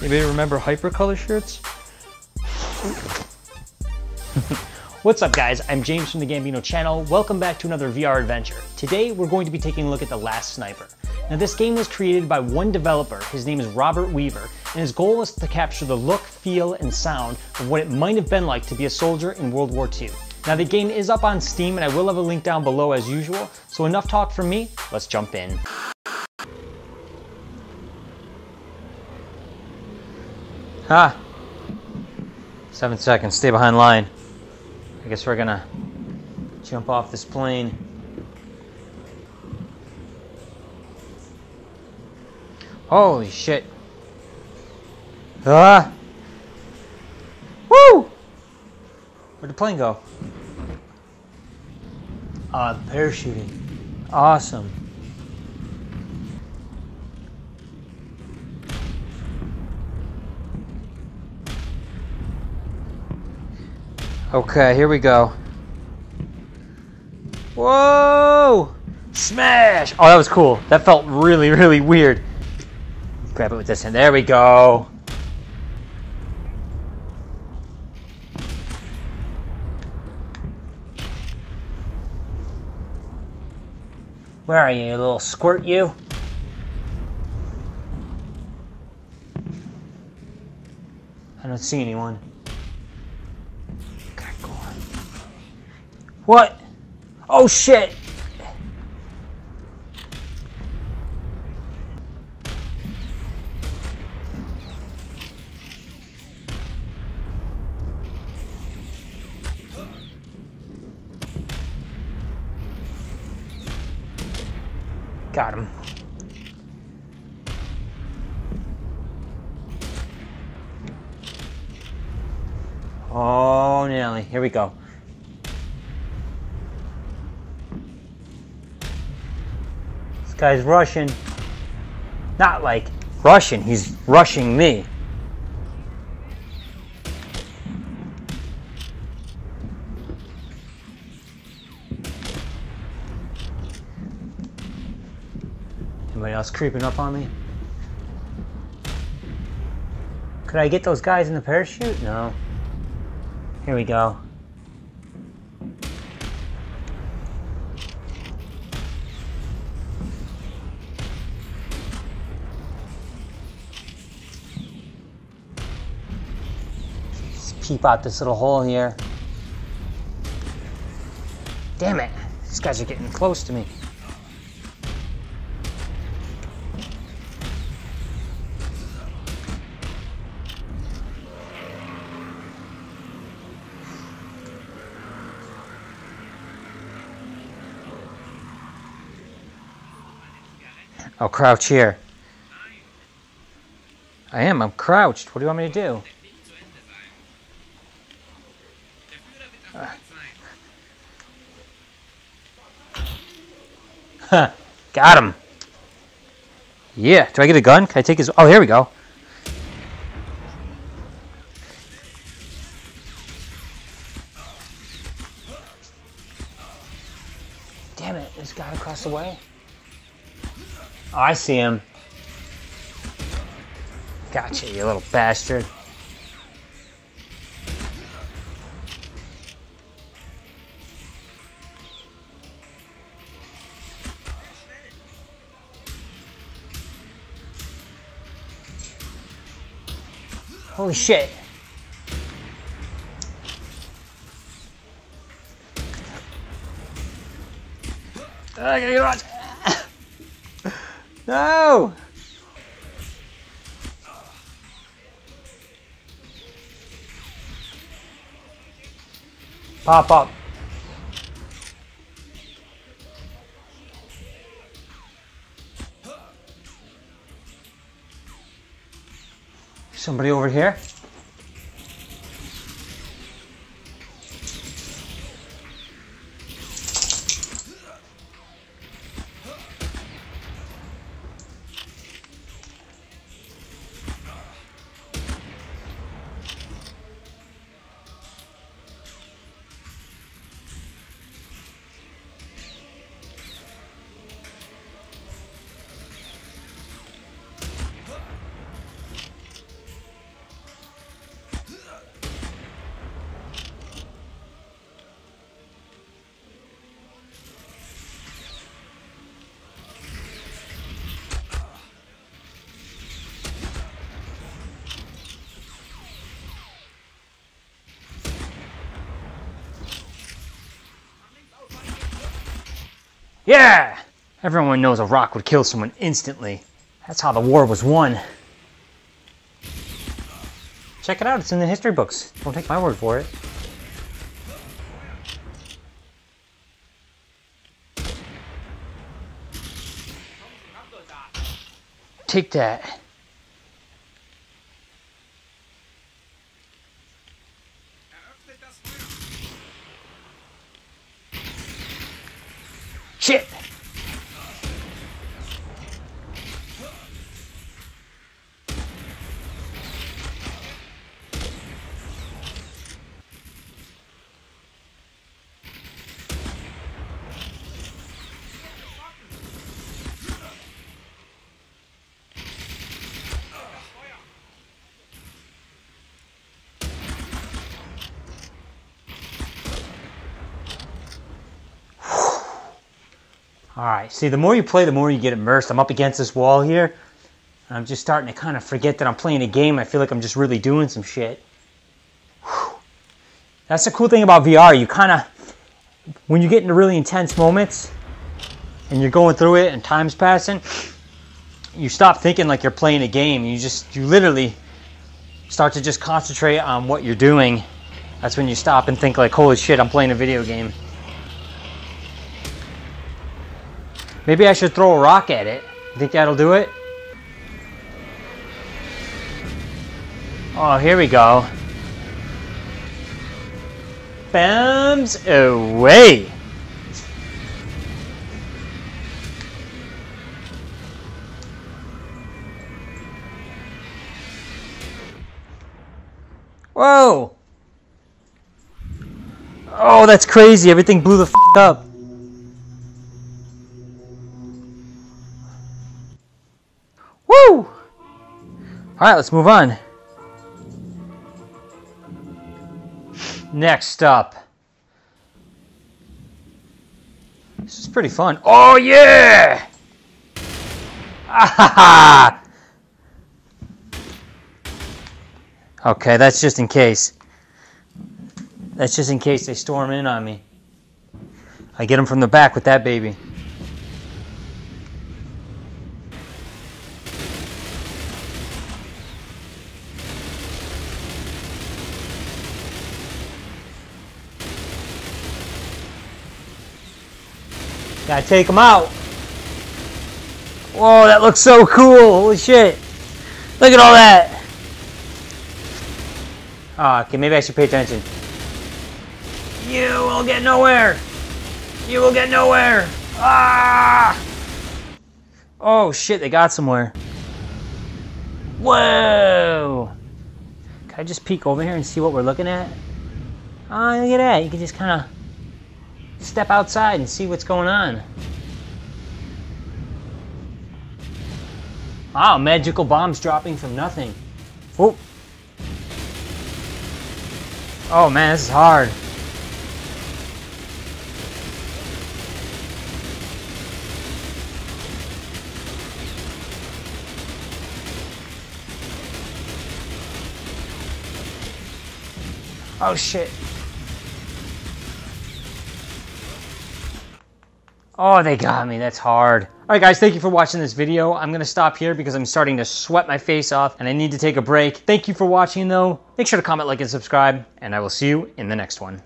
Anybody remember hypercolor shirts? What's up guys, I'm James from the Gambino channel. Welcome back to another VR adventure. Today we're going to be taking a look at The Last Sniper. Now this game was created by one developer, his name is Robert Weaver, and his goal was to capture the look, feel, and sound of what it might have been like to be a soldier in World War II. Now the game is up on Steam and I will have a link down below as usual, so enough talk from me, let's jump in. Ha! 7 seconds, stay behind line. I guess we're gonna jump off this plane. Holy shit. Ah! Woo! Where'd the plane go? Ah, parachuting. Awesome. Okay, here we go. Whoa! Smash! Oh, that was cool. That felt really, really weird. Grab it with this hand. There we go. Where are you, little squirt you? I don't see anyone. What? Oh shit! Got him. Oh, Nelly. Here we go. Guy's rushing. Not like rushing, he's rushing me. Anybody else creeping up on me? Could I get those guys in the parachute? No. Here we go. Peep out this little hole here. Damn it, these guys are getting close to me. I'll crouch here. I'm crouched. What do you want me to do? Huh, got him. Yeah, do I get a gun? Can I take his... Oh, here we go. Damn it, this guy across the way. Oh, I see him. Gotcha, you little bastard. Holy shit. I gotta get out. No! Pop up. Somebody over here. Yeah! Everyone knows a rock would kill someone instantly. That's how the war was won. Check it out, it's in the history books. Don't take my word for it. Take that. Shit! Alright, see, the more you play, the more you get immersed. I'm up against this wall here. I'm just starting to kind of forget that I'm playing a game. I feel like I'm just really doing some shit. Whew. That's the cool thing about VR. You kind of, when you get into really intense moments, and you're going through it and time's passing, you stop thinking like you're playing a game. You literally start to just concentrate on what you're doing. That's when you stop and think like, holy shit, I'm playing a video game. Maybe I should throw a rock at it. You think that'll do it? Oh, here we go. Bombs away! Whoa! Oh, that's crazy. Everything blew the f*** up. Woo! Alright, let's move on. Next up. This is pretty fun. Oh, yeah! Ah-ha-ha! Okay, that's just in case. That's just in case they storm in on me. I get them from the back with that baby. Gotta take them out. Whoa, that looks so cool. Holy shit. Look at all that. Ah, okay, maybe I should pay attention. You will get nowhere. You will get nowhere. Ah! Oh shit, they got somewhere. Whoa! Can I just peek over here and see what we're looking at? Ah, look at that. You can just kind of step outside and see what's going on. Wow, magical bombs dropping from nothing. Oh. Oh man, this is hard. Oh shit. Oh, they got me. That's hard. All right, guys, thank you for watching this video. I'm going to stop here because I'm starting to sweat my face off and I need to take a break. Thank you for watching, though. Make sure to comment, like, and subscribe, and I will see you in the next one.